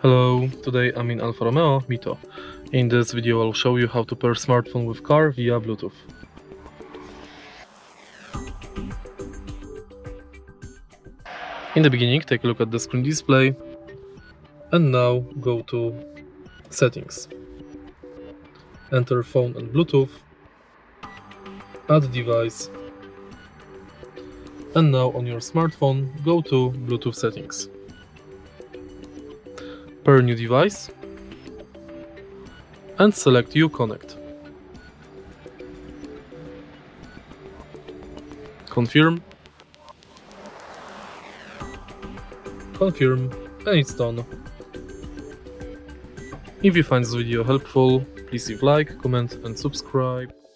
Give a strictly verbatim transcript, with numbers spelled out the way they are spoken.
Hello, today I'm in Alfa Romeo MiTo. In this video I'll show you how to pair smartphone with car via Bluetooth. In the beginning, take a look at the screen display and now go to Settings. Enter Phone and Bluetooth, Add Device, and now on your smartphone go to Bluetooth Settings. Pair new device and select UConnect. Confirm. Confirm, and it's done. If you find this video helpful, please leave a like, comment and subscribe.